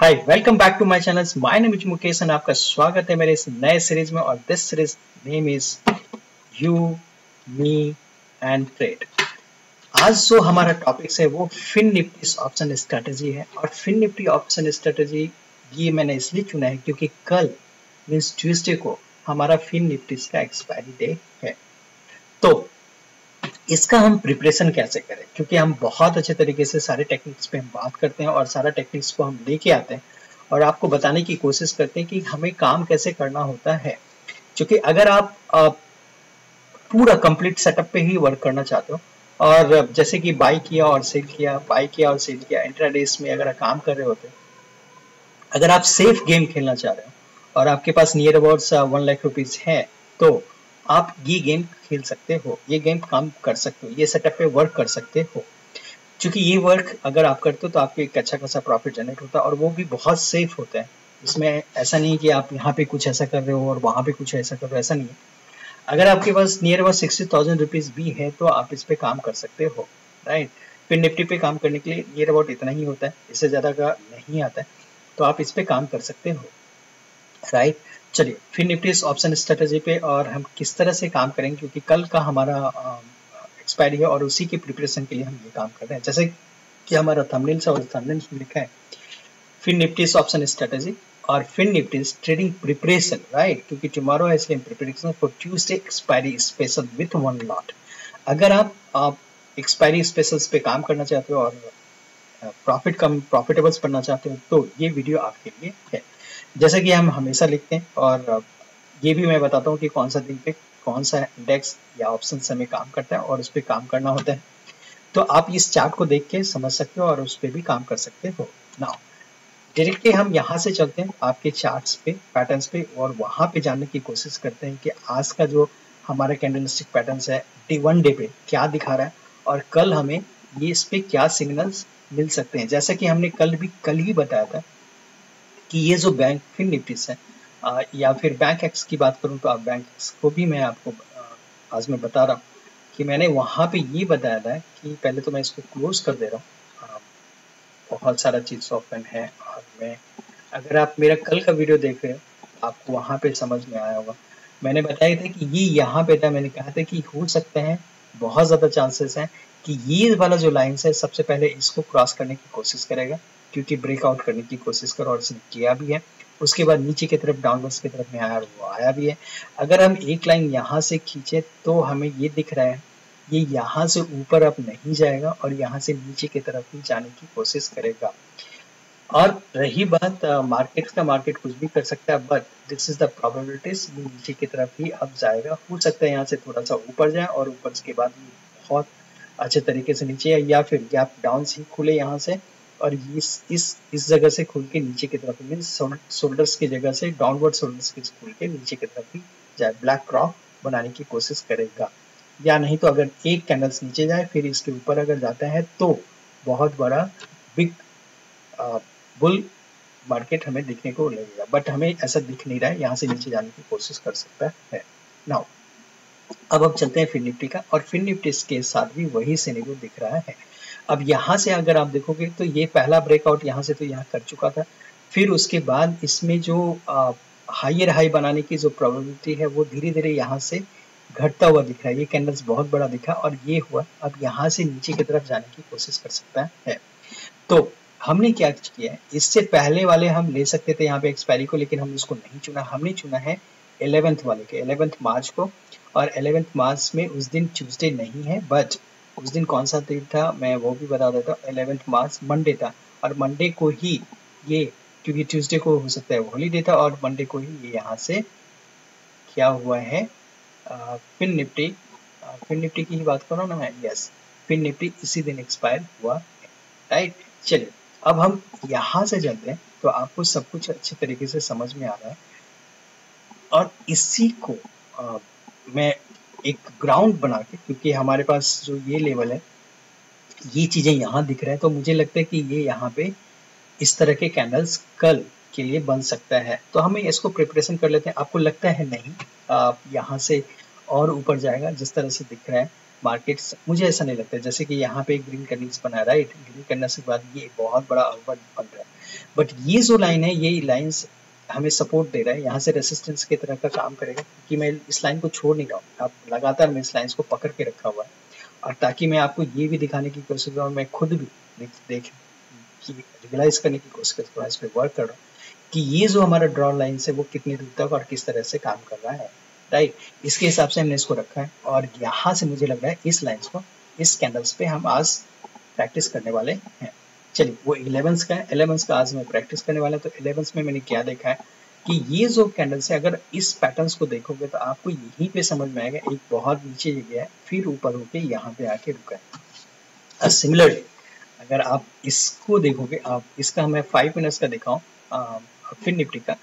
Hi, welcome back to my channel. My name is Mukesh और आपका स्वागत है मेरे इस नए सीरीज में। और this series name is you me and trade. आज जो हमारा टॉपिक्स है वो फिन निफ्टी ऑप्शन स्ट्रेटेजी है। और फिन निफ्टी ऑप्शन स्ट्रेटेजी ये मैंने इसलिए चुना है क्योंकि कल मीन्स ट्यूसडे को हमारा फिन निफ्टी का एक्सपायरी डे है। तो इसका हम प्रिपरेशन कैसे करें, क्योंकि हम बहुत अच्छे तरीके से सारे टेक्निक्स पे हम बात करते हैं और सारा टेक्निक्स को हम लेके आते हैं और आपको बताने की कोशिश करते हैं कि हमें काम कैसे करना होता है। क्योंकि अगर आप पूरा कंप्लीट सेटअप पे ही वर्क करना चाहते हो, और जैसे कि बाई किया और सेल किया इंट्राडेस में अगर काम कर रहे होते, अगर आप सेफ गेम खेलना चाह रहे हो और आपके पास नियर अबाउट 1 लाख रुपीज है, तो आप ये गेम खेल सकते हो, ये गेम काम कर सकते हो, ये सेटअप पे वर्क कर सकते हो। क्योंकि ये वर्क अगर आप करते हो तो आपको एक अच्छा खासा प्रॉफिट जनरेट होता है और वो भी बहुत सेफ होता है। इसमें ऐसा नहीं है कि आप यहाँ पे कुछ ऐसा कर रहे हो और वहाँ पे कुछ ऐसा कर रहे हो, ऐसा नहीं है। अगर आपके पास नियर अबाउट 60,000 रुपीज़ भी है तो आप इस पर काम कर सकते हो, राइट। फिर निफ्टी पे काम करने के लिए नियर अबाउट इतना ही होता है, इससे ज़्यादा का नहीं आता है, तो आप इस पर काम कर सकते हो, राइट। चलिए फिन निफ्टी ऑप्शन स्ट्रेटेजी पे और हम किस तरह से काम करेंगे, क्योंकि कल का हमारा एक्सपायरी है और उसी के प्रिपरेशन के लिए हम ये काम कर रहे हैं। जैसे कि हमारा थंबनेल से और थंबनेल में लिखा है फिन निफ्टी ऑप्शन स्ट्रेटेजी और Fin Nifty trading preparation, right. क्योंकि टुमारो है इसलिए preparation for Tuesday expiry special with 1 lot. अगर आप एक्सपायरी स्पेशल्स पे काम करना चाहते हो और प्रॉफिटेबल्स बनना चाहते हो तो ये वीडियो आपके लिए है। जैसे कि हम हमेशा लिखते हैं और ये भी मैं बताता हूँ कि कौन सा दिन पे कौन सा इंडेक्स या ऑप्शन हमें काम करता है और उस पर काम करना होता है, तो आप इस चार्ट को देख के समझ सकते हो और उस पर भी काम कर सकते हो। नाउ डायरेक्टली हम यहाँ से चलते हैं आपके चार्ट्स पे, पैटर्न्स पे, और वहाँ पे जानने की कोशिश करते हैं कि आज का जो हमारा कैंडलस्टिक पैटर्न्स है D1 डे पे क्या दिखा रहा है और कल हमें ये इस पर क्या सिग्नल्स मिल सकते हैं। जैसा कि हमने कल ही बताया था कि ये जो बैंक फिन निफ्टीज है या फिर बैंक एक्स की बात करूं तो आप बैंक एक्स को भी मैं आपको आज मैं बता रहा हूँ कि मैंने वहाँ पे ये बताया था कि पहले तो मैं इसको क्लोज कर दे रहा हूँ। बहुत सारा चीज़ ओपन है और मैं अगर आप मेरा कल का वीडियो देख रहे हो तो आपको वहाँ पे समझ में आया होगा। मैंने बताया था कि ये यहाँ पे था, मैंने कहा था कि हो सकता है, बहुत ज़्यादा चांसेस हैं कि ये वाला जो लाइन्स है सबसे पहले इसको क्रॉस करने की कोशिश करेगा, क्योंकि ब्रेकआउट करने की कोशिश करो और इसने किया भी है। उसके बाद नीचे की तरफ डाउनवर्ड्स की तरफ में आया और वो आया भी है। अगर हम एक लाइन यहाँ से खींचे तो हमें ये दिख रहा है ये यहाँ से ऊपर अब नहीं जाएगा और यहाँ से नीचे की तरफ ही जाने की कोशिश करेगा। और रही बात मार्केट का, मार्केट कुछ भी कर सकता है, but this is the probabilities, ये नीचे की तरफ ही अब जाएगा। हो सकता है यहाँ से थोड़ा सा ऊपर जाए और ऊपर के बाद बहुत अच्छे तरीके से नीचे आए, या फिर गैप डाउन ही खुले यहाँ से और इस जगह से खुल के नीचे की तरफ में शोल्डर्स की जगह से डाउनवर्ड शोल्डर्स की खुल के नीचे की तरफ भी जाए, ब्लैक क्रॉप बनाने की कोशिश करेगा। या नहीं तो अगर एक कैंडल्स नीचे जाए फिर इसके ऊपर अगर जाता है तो बहुत बड़ा बिग बुल मार्केट हमें दिखने को लगेगा, बट हमें ऐसा दिख नहीं रहा है, यहाँ से नीचे जाने की कोशिश कर सकता है। नाउ अब हम चलते हैं फिन निफ्टी का, और फिन निफ्टी के साथ भी वही सिनेरियो दिख रहा है। अब यहाँ से अगर आप देखोगे तो ये पहला ब्रेकआउट यहाँ से तो यहाँ कर चुका था, फिर उसके बाद इसमें जो हायर हाई बनाने की जो प्रोबेबिलिटी है वो धीरे धीरे यहाँ से घटता हुआ दिख रहा है। ये कैंडल्स बहुत बड़ा दिखा और ये हुआ, अब यहाँ से नीचे की तरफ जाने की कोशिश कर सकता है। तो हमने क्या किया है, इससे पहले वाले हम ले सकते थे यहाँ पे एक्सपायरी को, लेकिन हम उसको नहीं चुना। हमने चुना है 11th वाले के, 11 मार्च को, और 11 मार्च में उस दिन ट्यूजडे नहीं है, बट उस दिन कौन सा दिन था मैं वो भी बता देता हूँ। 11 मार्च मंडे था और मंडे को ही ये, क्योंकि ट्यूसडे को हो सकता है हॉलीडे था, और मंडे को ही ये यहाँ से क्या हुआ है फिन निफ्टी की ही बात कर रहा हूँ ना मैं, यस, फिन निफ्टी इसी दिन एक्सपायर हुआ है, राइट। चलिए अब हम यहाँ से चलते हैं तो आपको सब कुछ अच्छे तरीके से समझ में आ रहा है और इसी को मैं एक ग्राउंड बना के, क्योंकि हमारे पास जो ये लेवल है ये चीज़ें यहाँ दिख रहा है, तो मुझे लगता है कि ये यहाँ पे इस तरह के कैंडल्स कल के लिए बन सकता है। तो हमें इसको प्रिपरेशन कर लेते हैं। आपको लगता है नहीं यहाँ से और ऊपर जाएगा जिस तरह से दिख रहा है, मार्केट्स मुझे ऐसा नहीं लगता है। जैसे कि यहाँ पे ग्रीन कैंडल्स बना राइट, ग्रीन कैंडल्स के बाद ये बहुत बड़ा अपवर्ड बन रहा है, बट ये जो लाइन है ये लाइंस हमें सपोर्ट दे रहा है, यहाँ से रेसिस्टेंस की तरह का काम करेगा क्योंकि मैं इस लाइन को छोड़ नहीं रहा हूँ। आप लगातार मैं इस लाइन को पकड़ के रखा हुआ है, और ताकि मैं आपको ये भी दिखाने की कोशिश कर रहा हूँ, मैं खुद भी देख रियलाइज करने की कोशिश कर रहा हूँ, इस पर वर्क कर रहा हूँ कि ये जो हमारा ड्रॉ लाइन है वो कितनी दूर तक और किस तरह से काम कर रहा है राइट। इसके हिसाब से हमने इसको रखा है, और यहाँ से मुझे लग रहा है इस लाइंस को इस कैंडल्स पे हम आज प्रैक्टिस करने वाले हैं। चलिए वो 11 का है, 11 का आज मैं प्रैक्टिस करने वाला हूँ। तो 11 में मैंने क्या देखा है कि ये जो कैंडल्स है अगर इस पैटर्न्स को देखोगे तो आपको यहीं पे समझ में आएगा, एक बहुत नीचे गया है फिर ऊपर होके यहाँ पे आके रुका है। सिमिलरली अगर आप इसको देखोगे, आप इसका हमें 5 मिनट्स का दिखाऊँ फिन निफ्टी का,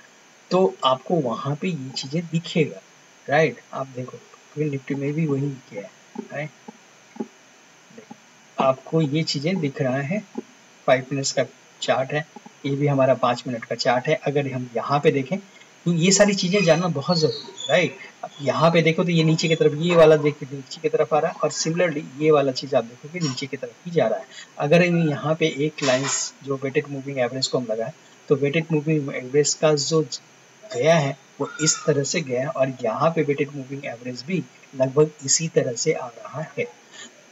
तो आपको वहाँ पे ये चीजें दिखेगा राइट। आप देखो फिन निफ्टी में भी वही किया है राइट, आपको ये चीजें दिख रहा है। 5 मिनट्स का चार्ट है, ये भी हमारा 5 मिनट का चार्ट है। अगर हम यहाँ पे देखें तो ये सारी चीजें जानना बहुत जरूरी है राइट। अब यहाँ पे देखो तो ये नीचे की तरफ, ये वाला देखो नीचे की तरफ आ रहा है, और सिमिलरली ये वाला चीज आप देखोगे नीचे की तरफ ही जा रहा है। अगर यहाँ पे एक लाइंस जो वेटेड मूविंग एवरेज को हम लगाए तो वेटेड मूविंग एवरेज का जो गया है वो इस तरह से गया, और यहाँ पे वेटेड मूविंग एवरेज भी लगभग इसी तरह से आ रहा है।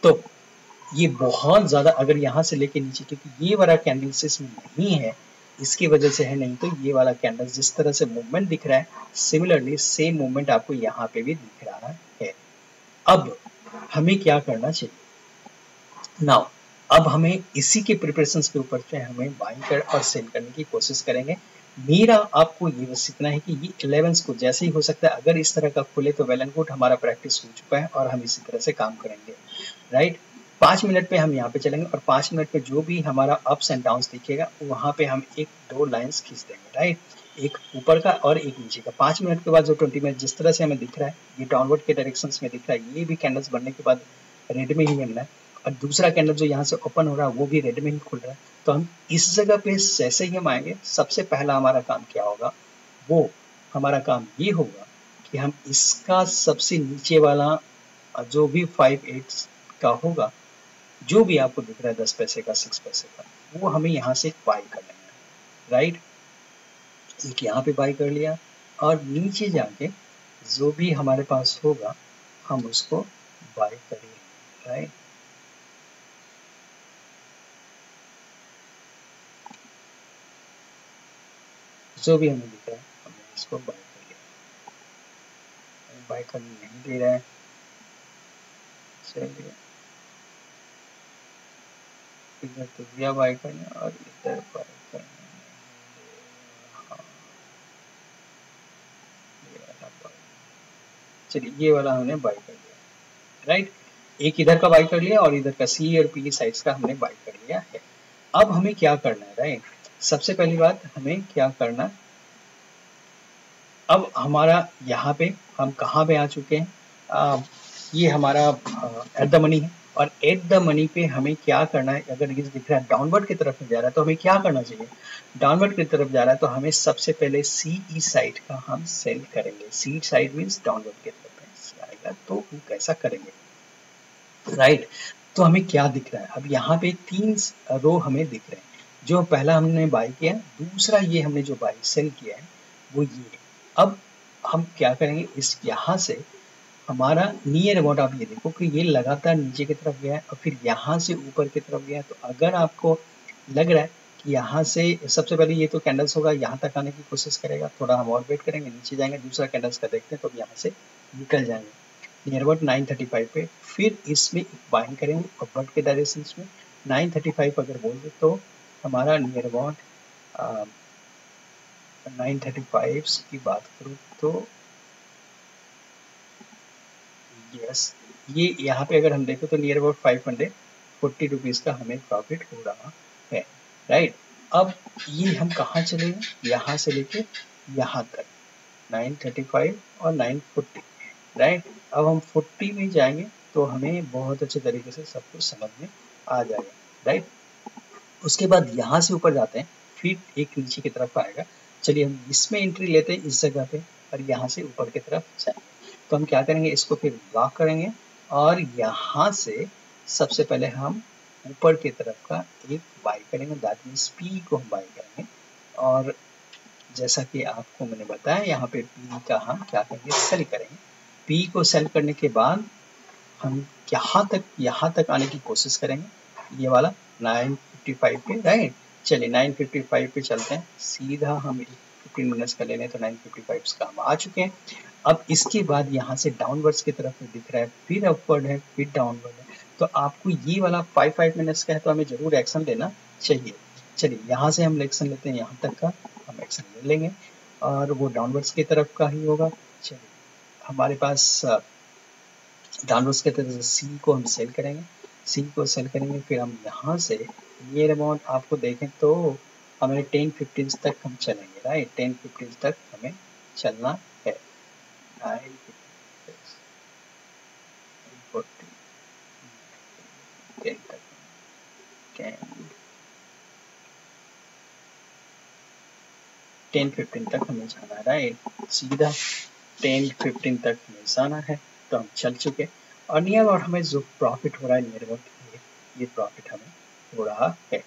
तो ये बहुत ज्यादा अगर यहाँ से लेके नीचे, क्योंकि ये वाला कैंडल्स इसमें नहीं है इसकी वजह से है, नहीं तो ये वाला कैंडल जिस तरह से मूवमेंट दिख रहा है सिमिलरली सेम मूवमेंट आपको यहाँ पे भी दिख रहा है। अब हमें क्या करना चाहिए नाउ, अब हमें इसी के प्रिपरेशंस के ऊपर से हमें बाइंग कर और सेल करने की कोशिश करेंगे। मेरा आपको ये बस इतना है कि ये 11 को जैसे ही हो सकता है अगर इस तरह का खुले तो वेल एंड गुड, हमारा प्रैक्टिस हो चुका है और हम इसी तरह से काम करेंगे राइट। 5 मिनट पे हम यहाँ पे चलेंगे, और 5 मिनट पे जो भी हमारा अप्स एंड डाउन्स दिखेगा वहाँ पे हम 1-2 लाइन्स खींच देंगे राइट, एक ऊपर का और एक नीचे का। 5 मिनट के बाद जो 20 मिनट जिस तरह से हमें दिख रहा है ये डाउनवर्ड के डायरेक्शन में दिख रहा है, ये भी कैंडल्स बनने के बाद रेड में ही बनना है, और दूसरा कैंडल जो यहाँ से ओपन हो रहा है वो भी रेड में ही खुल रहा है। तो हम इस जगह पे जैसे ही हम आएंगे सबसे पहला हमारा काम क्या होगा, वो हमारा काम ये होगा कि हम इसका सबसे नीचे वाला जो भी 5-8 का होगा, जो भी आपको दिख रहा है 10 पैसे का 6 पैसे का, वो हमें यहाँ से बाई कर लेना है राइट। एक यहाँ पे बाई कर लिया, और नीचे जाके जो भी हमारे पास होगा हम उसको बाई कर लेंगे राइट। जो भी हमें दिख रहा है हमने इसको बाय कर लिया, बाय करने नहीं दे रहा है चलिए, इधर तो दिया बाय करना और इधर बाय करना, चलिए ये वाला हमने बाय कर लिया राइट। एक इधर का बाय कर लिया और इधर का सी और पी साइड्स का हमने बाय कर लिया है। अब हमें क्या करना है राइट, सबसे पहली बात हमें क्या करना, अब हमारा यहाँ पे हम कहाँ पे आ चुके हैं, ये हमारा एट द मनी है, और एट द मनी पे हमें क्या करना है, अगर ये दिख रहा है डाउनवर्ड की तरफ जा रहा है तो हमें क्या करना चाहिए, डाउनवर्ड की तरफ जा रहा है तो हमें सबसे पहले सीई साइड का हम सेल करेंगे। सी साइड मीन्स डाउनवर्ड की तरफ आएगा तो हम कैसा करेंगे राइट। तो हमें क्या दिख रहा है, अब यहाँ पे 3 रो हमें दिख रहे हैं, जो पहला हमने बाय किया, दूसरा ये हमने जो बाय सेल किया है वो ये। अब हम क्या करेंगे, इस यहाँ से हमारा नियर अबाउट आप ये देखो कि ये लगातार नीचे की तरफ गया है और फिर यहाँ से ऊपर की तरफ गया है। तो अगर आपको लग रहा है कि यहाँ से सबसे पहले ये तो कैंडल्स होगा, यहाँ तक आने की कोशिश करेगा, थोड़ा हम और वेट करेंगे, नीचे जाएंगे, दूसरा कैंडल्स का देखते हैं, तो यहाँ से निकल जाएंगे नियर अबाउट 935 पे, फिर इसमें बाइंग करेंगे अपवर्ड के डायरेक्शन में। 935 अगर बोल तो हमारा नियर अबाउट 935 की बात करूँ तो यस, ये यहाँ पे अगर हम देखें तो नियर अबाउट 540 रुपीज का हमें प्रॉफिट हो रहा है राइट। अब ये हम कहाँ चले गए, यहाँ से लेके यहाँ तक 935 और 940 राइट। अब हम 40 में जाएंगे तो हमें बहुत अच्छे तरीके से सब कुछ समझ में आ जाएगा राइट। उसके बाद यहाँ से ऊपर जाते हैं, फिर एक नीचे की तरफ आएगा, चलिए हम इसमें एंट्री लेते हैं इस जगह पे, और यहाँ से ऊपर की तरफ जाएंगे। तो हम क्या करेंगे, इसको फिर लॉक करेंगे और यहाँ से सबसे पहले हम ऊपर की तरफ का एक बाई करेंगे, दैट मीन्स पी को हम बाई करेंगे। और जैसा कि आपको मैंने बताया यहाँ पे पी का हम क्या करेंगे, सेल करेंगे। पी को सेल करने के बाद हम यहाँ तक आने की कोशिश करेंगे, ये वाला 955 पे, राइट। चलिए 955 पे चलते हैं, सीधा हम 15 मिनट्स का ले लें तो 955 का हम आ चुके हैं। अब इसके बाद यहाँ से डाउनवर्ड्स की तरफ दिख रहा है, फिर अपवर्ड है, फिर डाउनवर्ड है। तो आपको ये वाला 5 मिनट्स का है तो हमें जरूर एक्शन लेना चाहिए। चलिए यहाँ से हम एक्शन लेते हैं, यहाँ तक का हम एक्शन ले लेंगे और वो डाउनवर्ड्स की तरफ का ही होगा। चलिए हमारे पास डाउनवर्ड्स की तरफ सी को हम सेल करेंगे, सी को सेल करेंगे। फिर हम यहाँ से ये अमाउंट आपको देखें तो हमें 10-15 तक हम चलेंगे, राइट। 10-15 तक हमें चलना है। 10-15 तक हमें जाना है, राइट। सीधा 10-15 तक हमें जाना है, तो हम चल चुके। और नियर और हमें जो प्रॉफिट हो रहा है, नियर अबाउट ये प्रॉफिट हमें हो रहा है,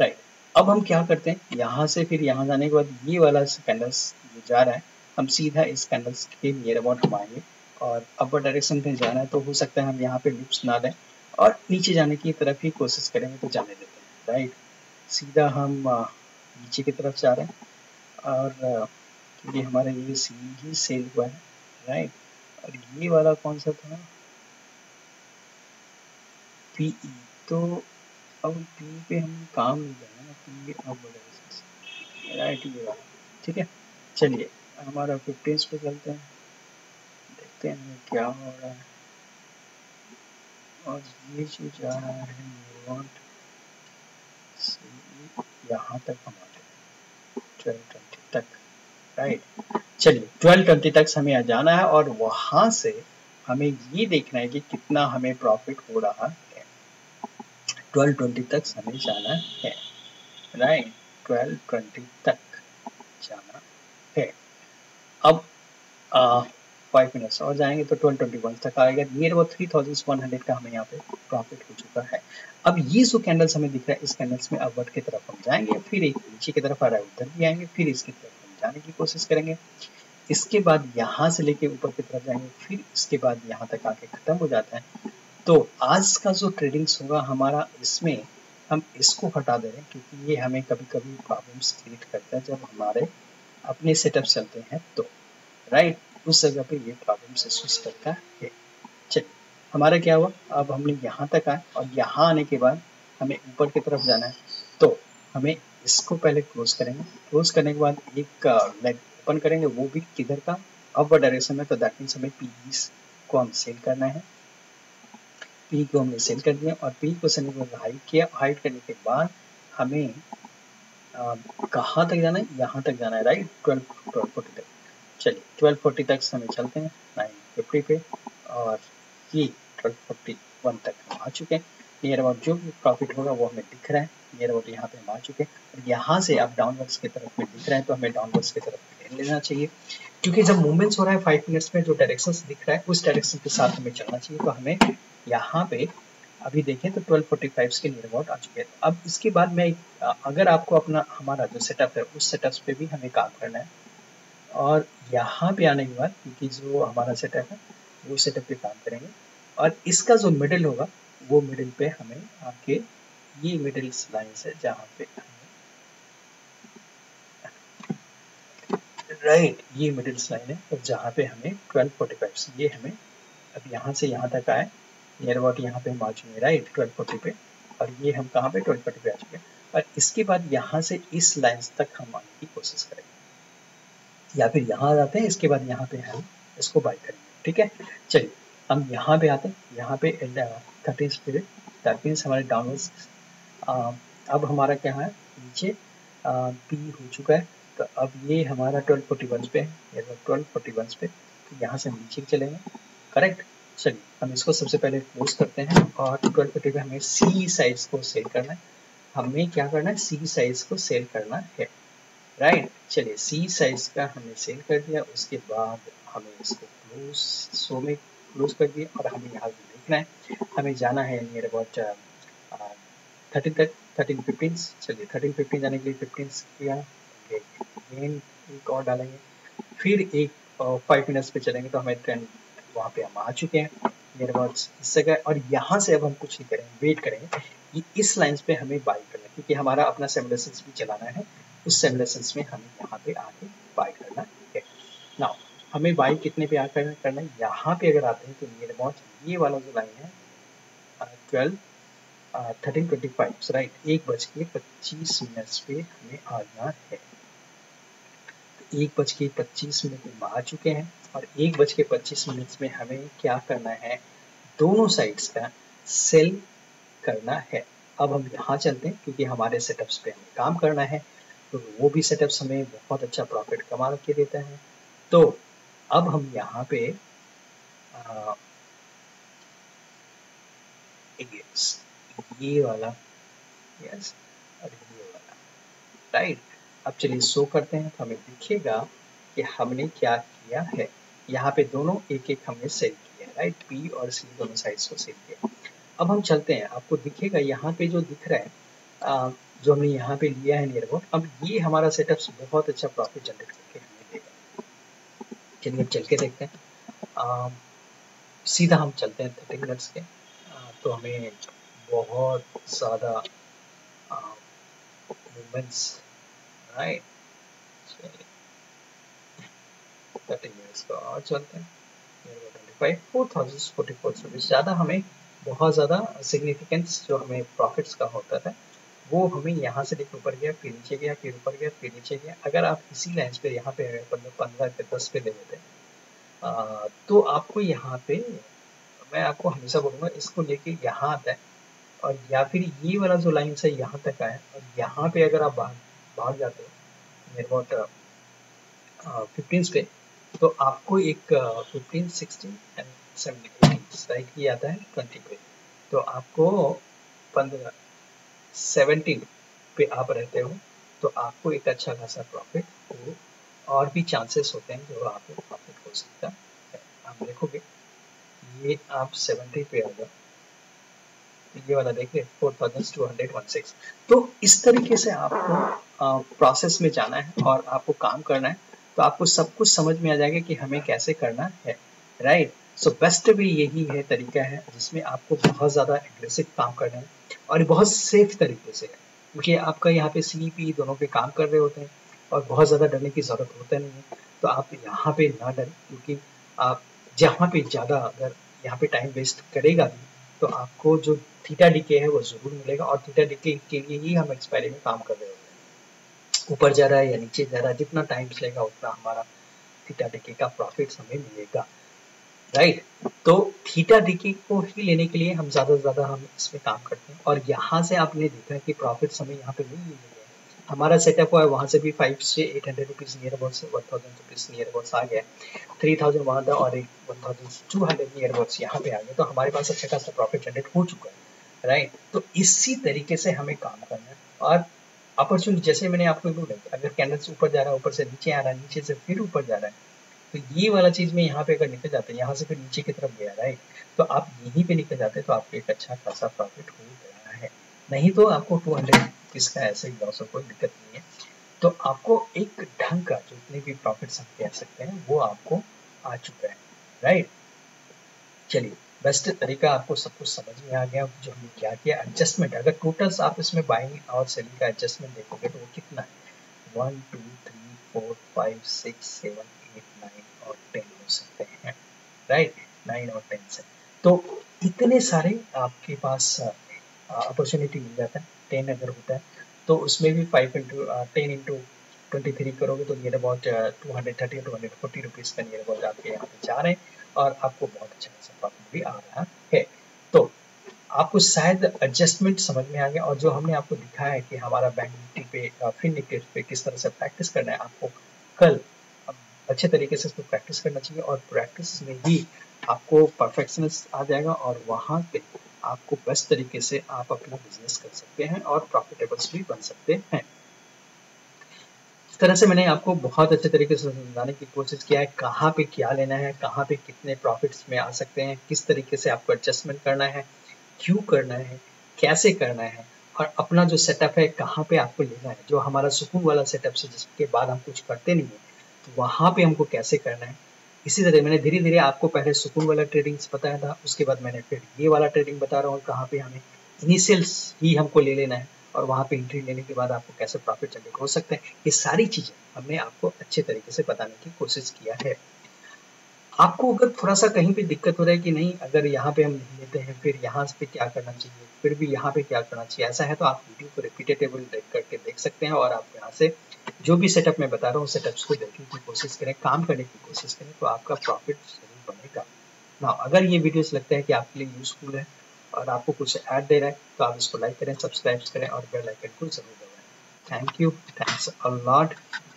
राइट। अब हम क्या करते हैं, यहाँ से फिर यहाँ जाने के बाद ये वाला कैंडल्स जा रहा है, हम सीधा इस कैंडल्स के नियर अबाउट हम आएंगे। और अपर डायरेक्शन में जाना है तो हो सकता है हम यहाँ पे लूप्स ना दें और नीचे जाने की तरफ ही कोशिश करेंगे, तो जाने देते हैं, राइट। सीधा हम नीचे की तरफ जा रहे हैं और क्योंकि हमारा ये सी ही सेल हुआ है, राइट। और ये वाला कौन सा था, पी। तो अब पी पे हम काम नहीं करना, पी राइट ये वाला, ठीक है। चलिए हमारा 15 पे चलते हैं, देखते हैं क्या हो रहा है। और ये जो जा रहा है यहाँ तक हमारे 1220 तक, राइट। चलिए 1220 तक हमें जाना है और वहाँ से हमें ये देखना है कि कितना हमें प्रॉफिट हो रहा है। 1220 तक हमें जाना है, राइट। 1220 तक जाना है। अब 5 मिनट्स और जाएंगे तो 1221 तक आएगा। नियर अबाउट 3100 का हमें यहाँ पे प्रॉफिट हो चुका है। अब ये जो कैंडल्स हमें दिख रहा है, इस कैंडल्स में अपवर्ड की तरफ हम जाएंगे, फिर एक नीचे की तरफ आ रहा है उधर भी आएंगे, फिर इसकी तरफ हम जाने की कोशिश करेंगे। इसके बाद यहाँ से लेके ऊपर की तरफ जाएंगे, फिर इसके बाद यहाँ तक आके खत्म हो जाता है। तो आज का जो ट्रेडिंग्स होगा हमारा, इसमें हम इसको हटा दे रहे हैं क्योंकि ये हमें कभी कभी प्रॉब्लम्स क्रिएट करता है जब हमारे अपने सेटअप चलते हैं तो, राइट। उस जगह पे ये प्रॉब्लम महसूस करता है। चलिए हमारा क्या हुआ, अब हमने यहाँ तक आए और यहाँ आने के बाद हमें ऊपर की तरफ जाना है, तो हमें इसको पहले क्लोज करेंगे। क्लोज करने के बाद एक लेग ओपन करेंगे, वो भी किधर का, अपवर्ड डायरेक्शन में। तो दैट मीन्स हमें पी को हम सेल करना है। पी को हमने सेल कर दिया और पी को सेल करके हाइड किया। हाइड करने के बाद हमें कहाँ तक जाना है, यहाँ तक जाना है, राइट। 1240 तक। चलिए 1240 तक हमें चलते हैं, 950 पे, और ये 1241 तक हम आ चुके हैं। नियर अबाउट जो भी प्रॉफिट होगा वो हमें दिख रहा है, नियर अबाउट यहाँ पे हम आ चुके हैं। और यहाँ से आप डाउनवर्ड्स की तरफ में दिख रहे हैं, तो हमें डाउनवर्ड्स की तरफ में लेना चाहिए क्योंकि जब मूवमेंट्स हो रहा है 5 मिनट्स में, जो डायरेक्शंस दिख रहा है उस डायरेक्शन के साथ हमें चलना चाहिए। तो हमें यहाँ पे अभी देखें तो 1245 के नियर अबाउट आ चुके हैं। अब इसके बाद में अगर आपको अपना हमारा जो सेटअप है उस सेटअप पे भी हमें काम करना है, और यहाँ पे आने के बाद क्योंकि जो हमारा सेटअप है वो सेटअप पे काम करेंगे। और इसका जो मिडिल होगा वो मिडिल पे हमें आपके ये मिडिल लाइन्स है जहाँ पे राइट, ये मिडिल लाइन है और जहाँ पे हमें 1245 ये हमें अब यहाँ से यहाँ तक आए, नियर अबाउट यहाँ पे हम आ चुके हैं, राइट 1240 पे। और ये हम कहाँ पे 1240 पे आ चुके हैं। और इसके बाद यहाँ से इस लाइन्स तक हम आने की कोशिश करेंगे या फिर यहाँ जाते हैं, इसके बाद यहाँ पे हम इसको बाय करेंगे, ठीक है। चलिए हम यहाँ पे आते हैं, यहाँ पे 30 पे, दैट मीन्स हमारे डाउनवर्ड्स। अब हमारा क्या है, नीचे पी हो चुका है। तो अब ये हमारा 1241 पे है, 1241 पे। तो यहाँ से हम नीचे चलेंगे, करेक्ट। चलिए हम इसको सबसे पहले क्लोज करते हैं और 1240 पे हमें सी साइज को सेल करना है। हमें क्या करना है, सी साइज को सेल करना है, राइट। चलिए सी साइज का हमने सेल कर दिया, उसके बाद हमें इसको क्लोज शो में क्लोज कर दिया और हमें यहाँ देखना रखना है, हमें जाना है नियर अबाउट 13-15। चलिए 13-15 जाने के लिए 15 किया, एक और डालेंगे, फिर एक 5 मिनट्स पे चलेंगे तो हमें ट्रेन वहाँ पे हम आ चुके हैं नियर अबाउट इस जगह। और यहाँ से अब हम कुछ नहीं करेंगे, वेट करेंगे इस लाइन्स पे हमें बाई करना है क्योंकि हमारा अपना सिमुलेशंस भी चलाना है, उस सिमुलेशंस में हमें यहाँ पे आके बाई करना है। नाउ हमें बाई कितने पे आकर करना है, यहाँ पे अगर आते हैं तो नियर अबाउट ये वाला जो लाइन है 12:13:25 राइट, 1:25 पे हमें आना है। 1:25 में आ चुके हैं और 1:25 में हमें क्या करना है, दोनों साइड्स का सेल करना है। अब हम यहाँ चलते हैं क्योंकि हमारे सेटअप्स पे हमें काम करना है, तो वो भी सेटअप्स हमें बहुत अच्छा प्रॉफिट कमा के देता है। तो अब हम यहाँ पे ये वाला यस और ये वाला राइट। अब चलिए शो करते हैं तो हमें दिखेगा कि हमने क्या किया है। यहाँ पे दोनों एक एक हमने सेल किया राइट, बी और सी दोनों साइड्स को सेल किया। अब हम चलते हैं, आपको दिखेगा यहाँ पे जो दिख रहा है जो हमने यहाँ पे लिया है नियर अबाउट, अब ये हमारा सेटअप्स बहुत अच्छा प्रॉफिट जनरेट करके हमें देगा। चलिए चल के देखते हैं, सीधा हम चलते हैं 30 मिनट्स के, तो हमें बहुत ज़्यादा मूवमेंट्स राइट। 30 मिनट्स का और चलते हैं 4,044 ज़्यादा हमें बहुत ज़्यादा सिग्निफिकेंस जो हमें प्रॉफिट्स का होता था वो हमें यहाँ से लेकर ऊपर गया, फिर नीचे गया, फिर ऊपर गया, फिर नीचे गया। अगर आप इसी लाइन पे यहाँ पे 15 पे 10 पे ले लेते हैं तो आपको यहाँ पे, मैं आपको हमेशा बोलूँगा इसको लेके यहाँ आता है और या फिर ये वाला जो लाइन से यहाँ तक आया और यहाँ पे अगर आप भाग जाते हो नियर अबाउट 15 पे तो आपको एक 15, 16 एंड 17 राइट की आता है 20 पे, तो आपको 15, 17 पे आप रहते हो तो आपको एक अच्छा खासा प्रॉफिट हो, और भी चांसेस होते हैं जो आपको प्रॉफिट हो सकता है। आप देखोगे ये आप 70 पे आ जाओ, ये वाला देखिए 4,216। तो इस तरीके से आपको प्रोसेस में जाना है और आपको काम करना है, तो आपको सब कुछ समझ में आ जाएगा कि हमें कैसे करना है राइट। सो बेस्ट भी यही है तरीका है जिसमें आपको बहुत ज़्यादा एग्रेसिव काम करना है और बहुत सेफ तरीके से, क्योंकि आपका यहाँ पे CEP दोनों पे काम कर रहे होते हैं और बहुत ज़्यादा डरने की ज़रूरत होता नहीं है। तो आप यहाँ पे ना डरें, क्योंकि आप जहाँ पे ज़्यादा अगर यहाँ पे टाइम वेस्ट करेगा भी तो आपको जो θDK है वो ज़रूर मिलेगा, और θDK के लिए ही हम एक्सपायरी में काम कर रहे होते हैं। ऊपर जा रहा है या नीचे जा रहा है, जितना टाइम चलेगा उतना हमारा θDK का प्रॉफिट हमें मिलेगा राइट। तो θDK को ही लेने के लिए हम ज़्यादा से ज़्यादा हम इसमें काम करते हैं, और यहाँ से आपने देखा कि प्रॉफिट हमें यहाँ पे नहीं मिले, हमारा सेटअप हुआ है वहाँ से भी 500 से 800 rupees near about, 1,000 rupees near about आ गया, 3,000 वहाँ था और 1,200 नियर अबाउट यहाँ पे आ गया। तो हमारे पास अच्छा खासा प्रॉफिट जनरेट हो चुका है राइट। तो इसी तरीके से हमें काम करना है, और अपॉर्चुनिटी जैसे मैंने आपको बोला अगर कैंडल्स ऊपर जा रहा है, ऊपर से नीचे आ रहा है, नीचे से फिर ऊपर जा रहा है, तो ये वाला चीज़ में यहाँ पे अगर निकल जाते हैं, यहाँ से फिर नीचे की तरफ गया राइट, तो आप यहीं पर निकल जाते तो आपको एक अच्छा खासा प्रॉफिट हो गया है, नहीं तो आपको 200 इसका ऐसे ही लॉस, कोई दिक्कत नहीं है। तो आपको एक ढंग का जितने भी प्रॉफिट्स हम कह सकते हैं वो आपको आ चुका है राइट। चलिए बेस्ट तरीका आपको सब कुछ समझ में आ गया जो हमने क्या किया। एडजस्टमेंट अगर टोटल्स आप इसमें बाइंग और सेलिंग का एडजस्टमेंट देखोगे तो वो कितना है, 1, 2, 3, 4, 5, 6, 7, 8, 9 और 10 हो सकते हैं राइट, 9 और 10 से तो इतने सारे आपके पास अपॉर्चुनिटी मिल जाता है। 10 अगर होता है तो उसमें भी 5 × 10 × 23 करोगे तो नियर अबाउट 230-240 रुपीज़ का नियर अबाउट आपके यहाँ पे जा रहे हैं, और आपको बहुत अच्छा खासा प्रॉफिट भी आ रहा है। तो आपको शायद एडजस्टमेंट समझ में आ गया, और जो हमने आपको दिखाया है कि हमारा बैंक निफ्टी पे FinNifty पे किस तरह से प्रैक्टिस करना है, आपको कल अच्छे तरीके से इसको प्रैक्टिस करना चाहिए, और प्रैक्टिस में ही आपको परफेक्शनिस्ट आ जाएगा और वहाँ पर आपको बेस्ट तरीके से आप अपना बिजनेस कर सकते हैं और प्रॉफिटेबल्स भी बन सकते हैं। तरह से मैंने आपको बहुत अच्छे तरीके से समझाने की कोशिश किया है कहाँ पे क्या लेना है, कहाँ पे कितने प्रॉफिट्स में आ सकते हैं, किस तरीके से आपको एडजस्टमेंट करना है, क्यों करना है, कैसे करना है, और अपना जो सेटअप है कहाँ पे आपको लेना है, जो हमारा सुकून वाला सेटअप से जिसके बाद हम कुछ करते नहीं हैं तो वहाँ पे हमको कैसे करना है। इसी तरह मैंने धीरे धीरे आपको पहले सुकून वाला ट्रेडिंग्स बताया था, उसके बाद मैंने फिर ये वाला ट्रेडिंग बता रहा हूँ कहाँ पे हमें इनिशियल्स ही हमको ले लेना है और वहाँ पे एंट्री लेने के बाद आपको कैसे प्रॉफिट जनरेट हो सकते हैं। ये सारी चीज़ें हमने आपको अच्छे तरीके से बताने की कोशिश किया है। आपको अगर थोड़ा सा कहीं पे दिक्कत हो रहा है कि नहीं अगर यहाँ पे हम नहीं लेते हैं फिर यहाँ पे क्या करना चाहिए, फिर भी यहाँ पे क्या करना चाहिए, ऐसा है तो आप वीडियो को रिपीटेटेबल करके देख सकते हैं और आप यहाँ से जो भी सेटअप मैं बता रहा हूँ सेटअप्स को देखने की कोशिश करें, काम करने की कोशिश करें तो आपका प्रॉफिट जरूर बनेगा ना। अगर ये वीडियोस लगता है कि आपके लिए यूजफुल है और आपको कुछ ऐड दे रहा है तो आप इसको लाइक करें, सब्सक्राइब करें और बेल आइकन को जरूर दबाएं। Thank you, thanks a lot.